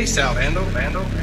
Peace out, Bando.